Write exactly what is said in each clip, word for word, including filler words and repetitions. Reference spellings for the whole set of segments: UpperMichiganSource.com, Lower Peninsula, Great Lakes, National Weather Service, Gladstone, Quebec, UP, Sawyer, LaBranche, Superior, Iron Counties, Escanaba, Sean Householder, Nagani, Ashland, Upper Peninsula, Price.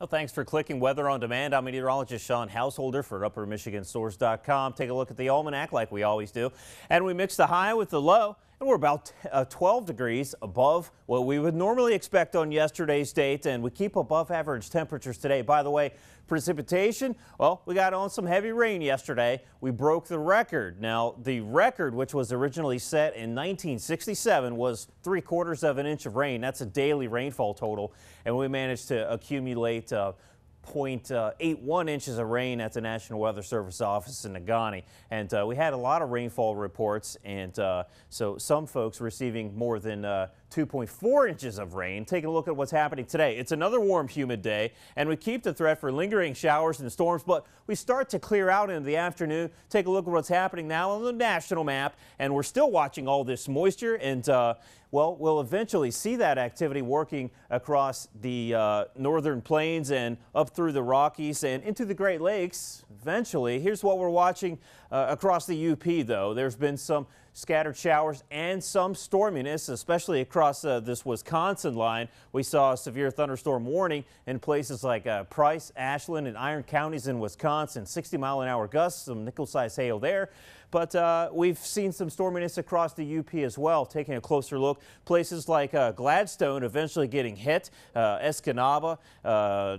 Well, thanks for clicking Weather on Demand. I'm meteorologist Sean Householder for Upper Michigan Source dot com. Take a look at the almanac like we always do. And we mix the high with the low, and we're about uh, twelve degrees above what we would normally expect on yesterday's date. And we keep above average temperatures today. By the way, precipitation, well, we got on some heavy rain yesterday. We broke the record. Now, the record, which was originally set in nineteen sixty-seven, was three quarters of an inch of rain. That's a daily rainfall total. And we managed to accumulate Uh, zero point eight one inches of rain at the National Weather Service office in Nagani. And uh, we had a lot of rainfall reports, and uh, so some folks receiving more than uh, two point four inches of rain. Take a look at what's happening today. It's another warm, humid day, and we keep the threat for lingering showers and storms, but we start to clear out into the afternoon. Take a look at what's happening now on the national map, and we're still watching all this moisture, and uh, well, we'll eventually see that activity working across the uh, northern plains and up through the Rockies and into the Great Lakes eventually. Here's what we're watching uh, across the U P, though. There's been some scattered showers and some storminess, especially across uh, this Wisconsin line. We saw a severe thunderstorm warning in places like uh, Price, Ashland, and Iron Counties in Wisconsin. sixty mile an hour gusts, some nickel-sized hail there. But uh, we've seen some storminess across the U P as well. Taking a closer look, places like uh, Gladstone eventually getting hit, uh, Escanaba, uh,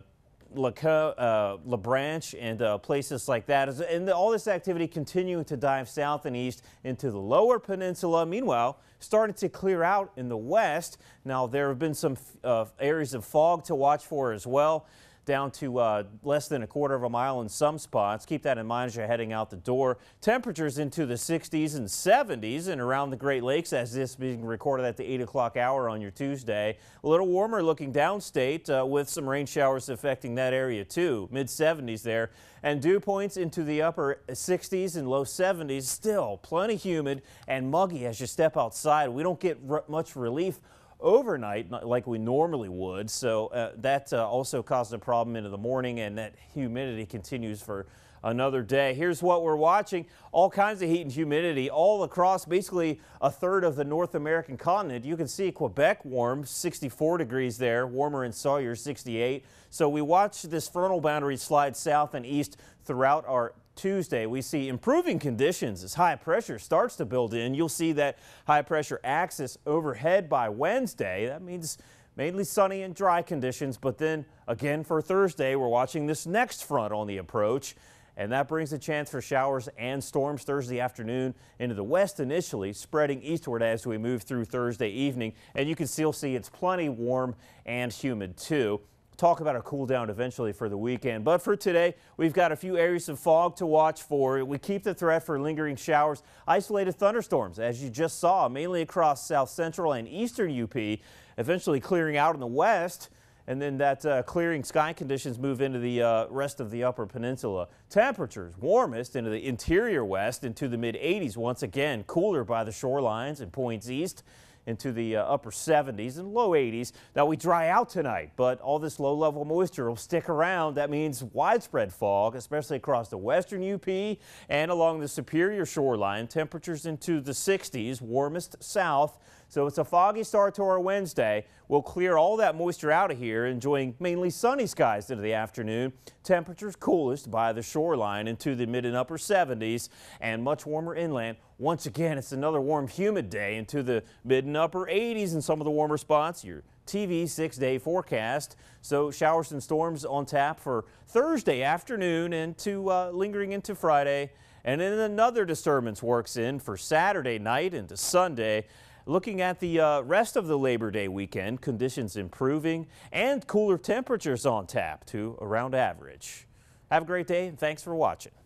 Uh, LaBranche, and uh, places like that. And all this activity continuing to dive south and east into the Lower Peninsula. Meanwhile, starting to clear out in the west. Now, there have been some uh, areas of fog to watch for as well, down to uh, less than a quarter of a mile in some spots. Keep that in mind as you're heading out the door. Temperatures into the sixties and seventies and around the Great Lakes as this being recorded at the eight o'clock hour on your Tuesday. A little warmer looking downstate uh, with some rain showers affecting that area too. mid seventies there. And dew points into the upper sixties and low seventies. Still plenty humid and muggy as you step outside. We don't get r much relief overnight like we normally would, so uh, that uh, also caused a problem into the morning, and that humidity continues for another day. Here's what we're watching. All kinds of heat and humidity all across basically a third of the North American continent. You can see Quebec warm, sixty-four degrees there, warmer in Sawyer, sixty-eight. So we watch this frontal boundary slide south and east throughout our Tuesday. We see improving conditions as high pressure starts to build in. You'll see that high pressure axis overhead by Wednesday. That means mainly sunny and dry conditions, but then again for Thursday, we're watching this next front on the approach. And that brings a chance for showers and storms Thursday afternoon into the west initially, spreading eastward as we move through Thursday evening. And you can still see it's plenty warm and humid too. Talk about a cool down eventually for the weekend, but for today we've got a few areas of fog to watch for. We keep the threat for lingering showers, isolated thunderstorms as you just saw, mainly across south central and eastern U P, eventually clearing out in the west, and then that uh, clearing sky conditions move into the uh, rest of the Upper Peninsula. Temperatures warmest into the interior west, into the mid eighties once again, cooler by the shorelines and points east, into the uh, upper seventies and low eighties. Now we dry out tonight, but all this low level moisture will stick around. That means widespread fog, especially across the western U P and along the Superior shoreline. Temperatures into the sixties, warmest south. So it's a foggy start to our Wednesday. We'll clear all that moisture out of here, enjoying mainly sunny skies into the afternoon. Temperatures coolest by the shoreline into the mid and upper seventies, and much warmer inland. Once again, it's another warm, humid day into the mid and upper eighties in some of the warmer spots. Your T V six-day forecast. So showers and storms on tap for Thursday afternoon and to uh, lingering into Friday. And then another disturbance works in for Saturday night into Sunday. Looking at the uh, rest of the Labor Day weekend, conditions improving and cooler temperatures on tap to around average. Have a great day, and thanks for watching.